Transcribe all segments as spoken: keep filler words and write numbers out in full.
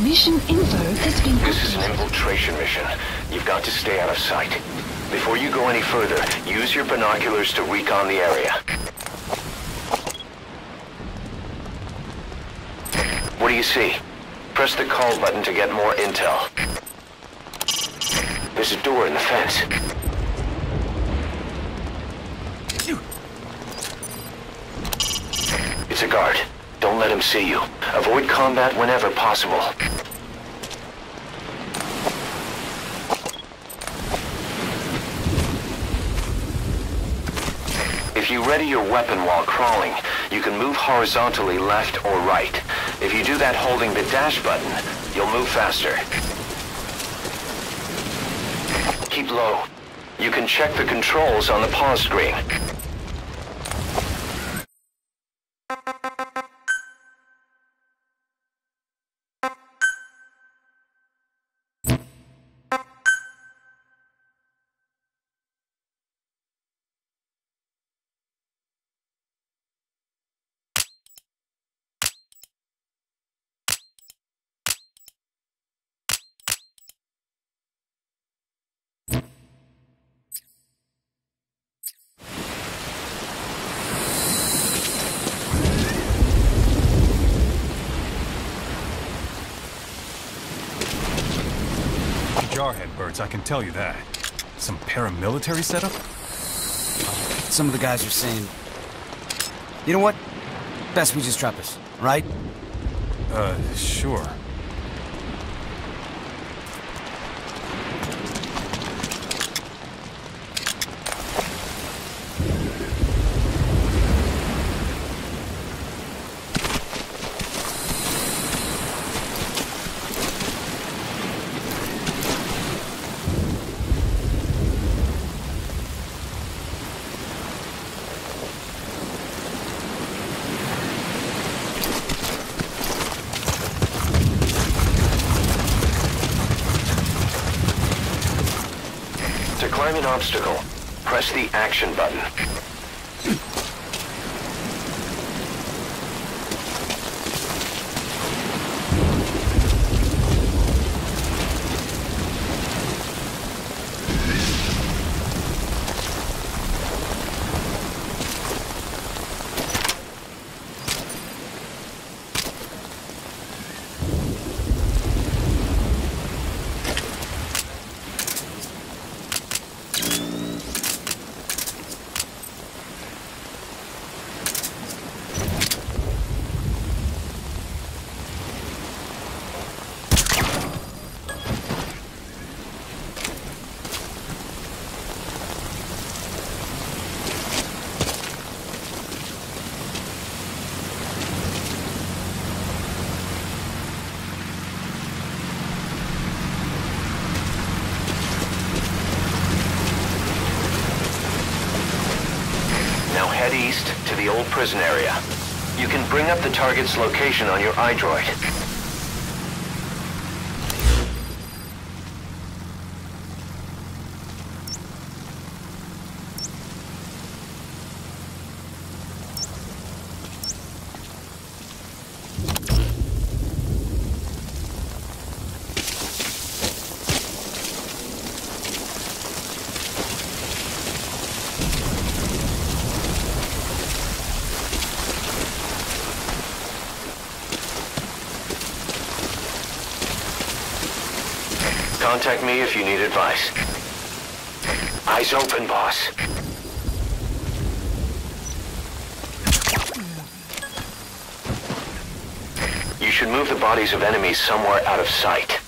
Mission info has been updated. This is an infiltration mission. You've got to stay out of sight. Before you go any further, use your binoculars to recon the area. What do you see? Press the call button to get more intel. There's a door in the fence. It's a guard. Don't let him see you. Avoid combat whenever possible. If you ready your weapon while crawling, you can move horizontally left or right. If you do that holding the dash button, you'll move faster. Keep low. You can check the controls on the pause screen. Jarhead birds, I can tell you that. Some paramilitary setup? Some of the guys are saying... You know what? Best we just trap us, right? Uh, sure. Climb an obstacle. Press the action button. Head east to the old prison area. You can bring up the target's location on your iDroid. Contact me if you need advice. Eyes open, boss. You should move the bodies of enemies somewhere out of sight.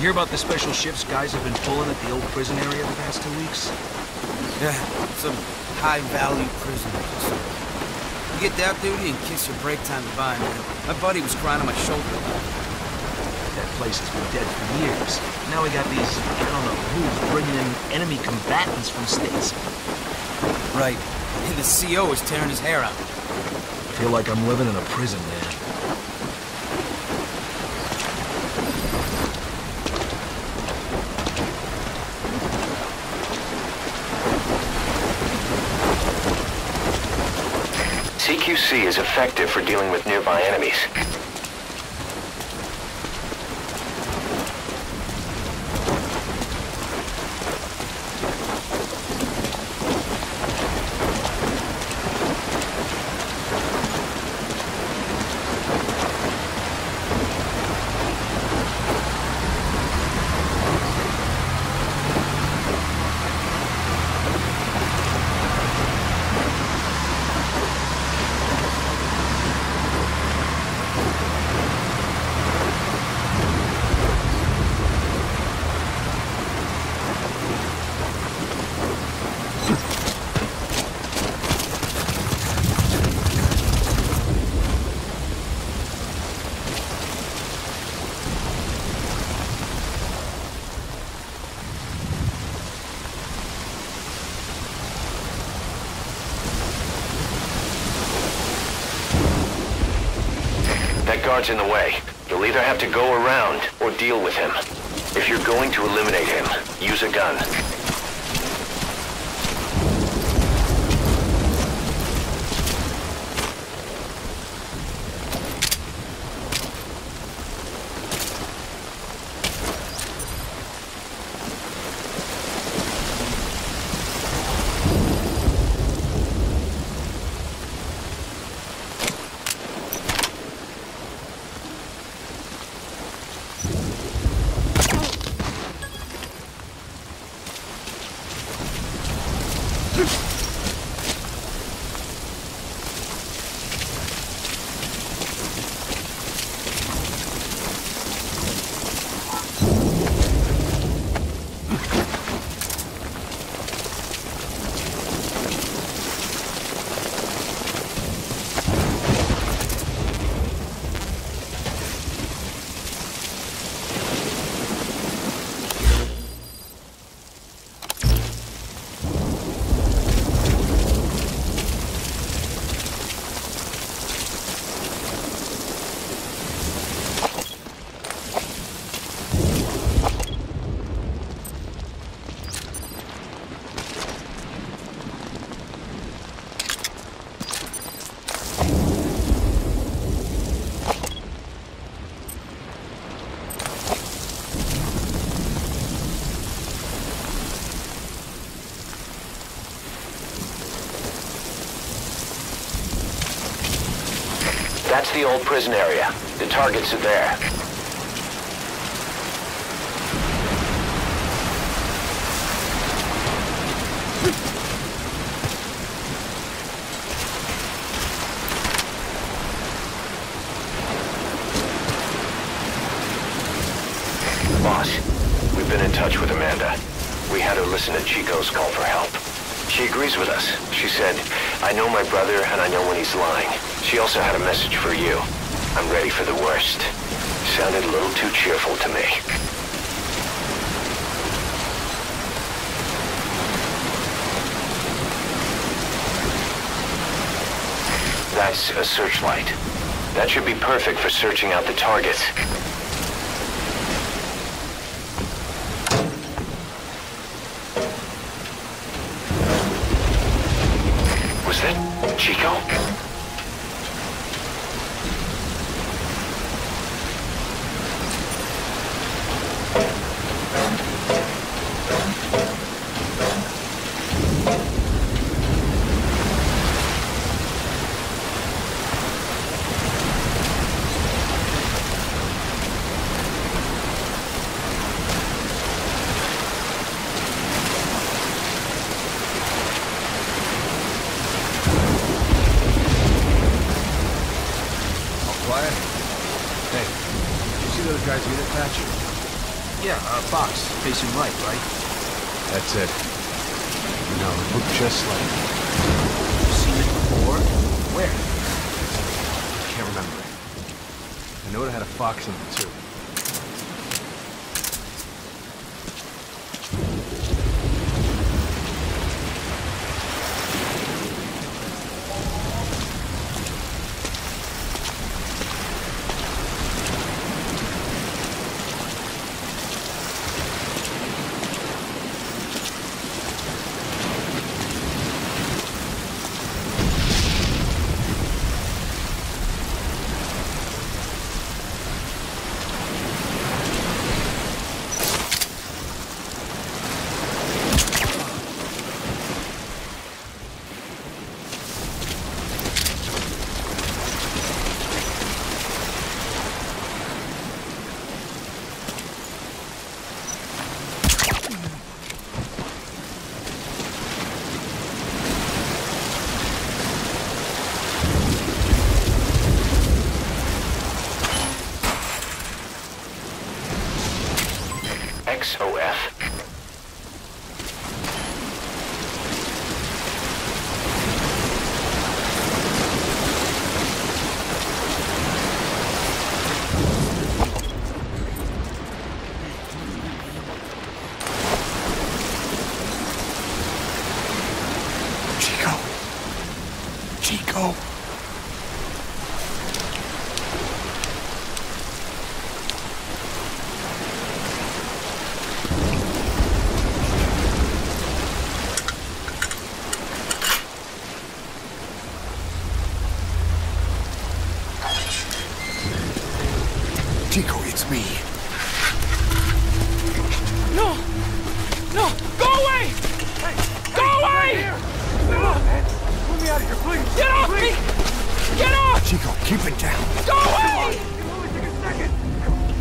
You hear about the special shifts guys have been pulling at the old prison area the past two weeks? Yeah, some high-value prisoners. You get that duty and kiss your break time goodbye, man. My buddy was crying on my shoulder. That place has been dead for years. Now we got these, I don't know who's bringing in enemy combatants from states. Right. And the C O is tearing his hair out. I feel like I'm living in a prison, man. C Q C is effective for dealing with nearby enemies. In the way. You'll either have to go around or deal with him. If you're going to eliminate him, use a gun. That's the old prison area. The targets are there. Boss, we've been in touch with Amanda. We had her listen to Chico's call for help. She agrees with us. She said, I know my brother and I know when he's lying. She also had a message for you. I'm ready for the worst. Sounded a little too cheerful to me. That's a searchlight. That should be perfect for searching out the targets. Was that Chico? Hey, did you see those guys get attached? Yeah, uh, box, facing right, right? That's it. You know, it looked just like it. You've seen it before? Where? I can't remember it. I know it had a fox in it, too. Chico. Chico, it's me. No! No! Go away! Hey, go hey, away! Get me out of here, please! Get off please. me! Get off! Chico, keep it down. Go away! It will only take a second.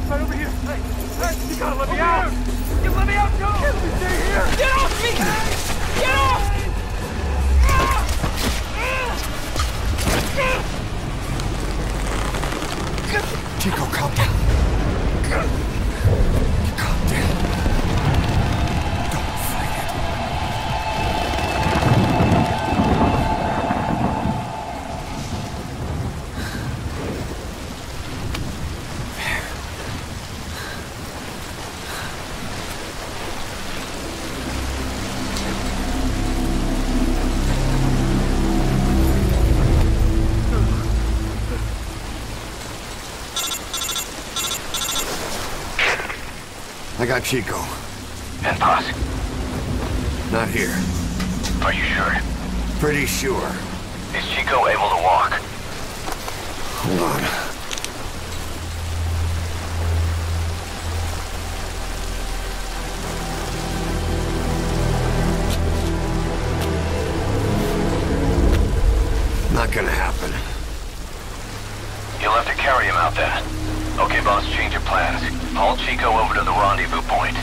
Right over here. Hey, hey, you gotta let over me out. Here. You let me out, no! Can't you stay here? Get off me! Get off! Chico, calm down. Calm down. Don't fight it. I got Chico. And Paz? Not here. Are you sure? Pretty sure. Is Chico able to walk? Hold on. Not gonna happen. You'll have to carry him out then. Okay, boss, change your plans. Haul Chico over to the rendezvous point.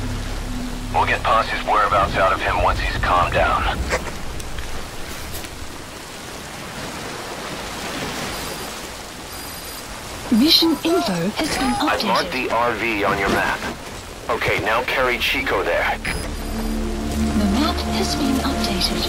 We'll get past his whereabouts out of him once he's calmed down. Mission info has been updated. I've marked the R V on your map. Okay, now carry Chico there. The map has been updated.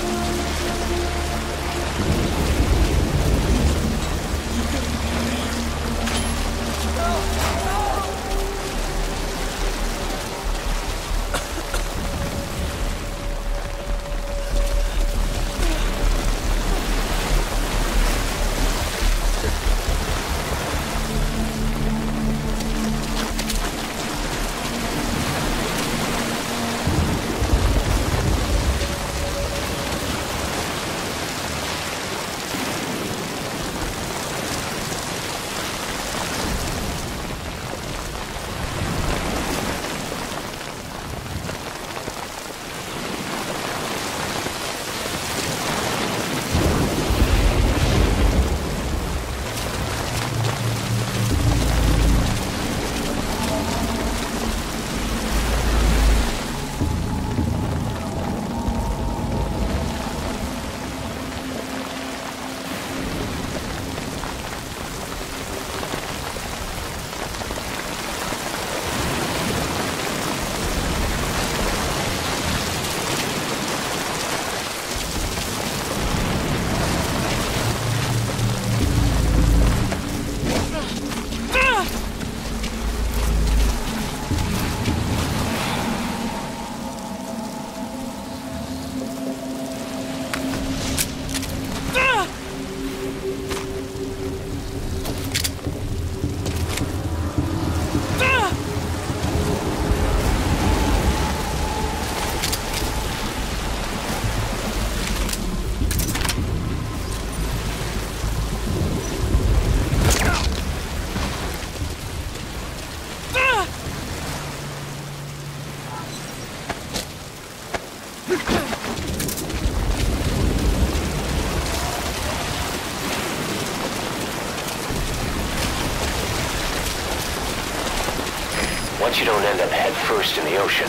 Once you don't end up head first in the ocean.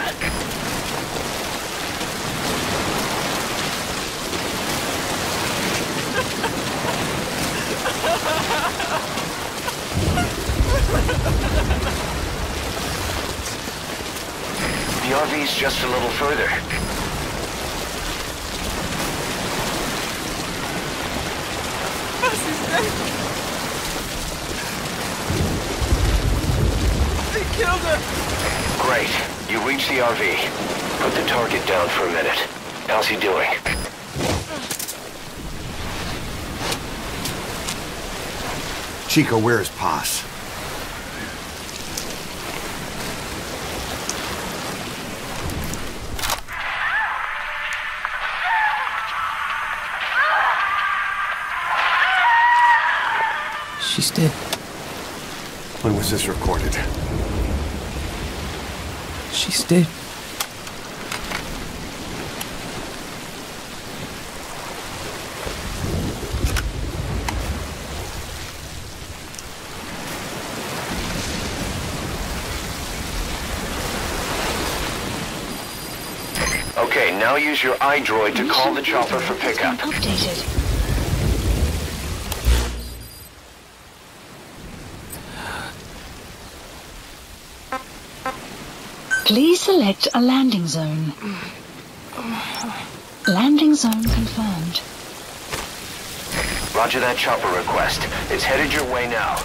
The R V's just a little further. They killed her! Great. You reach the R V. Put the target down for a minute. How's he doing? Chico, where is Paz? She's dead. When was this recorded? She's dead. Okay, now use your iDroid to call the chopper for pickup. Updated. Please select a landing zone. Landing zone confirmed. Roger that chopper request. It's headed your way now.